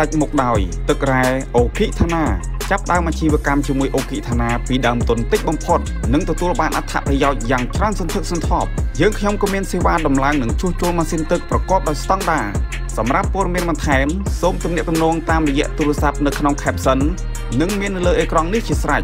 Bạch Mục Đòi, Tức Rè, Oki Thana. Chấp đau mà chi vừa cam chiều mùi Oki Thana, vì đầm tồn tích bông phốt, nâng tù tù bạn át thạp rời dọc dàng trang sân thức sân thọp. Dương khi ông có miên siêu ba đồng làng nâng chua chua mà xin tức và cóp đòi sẵn đà. Sầm ráp bố miên mà thèm, xôm tâm niệm tâm nông tam dịa tù sạp nâng khăn ông khẹp sân, nâng miên lơ ê krong nít chỉ sạch.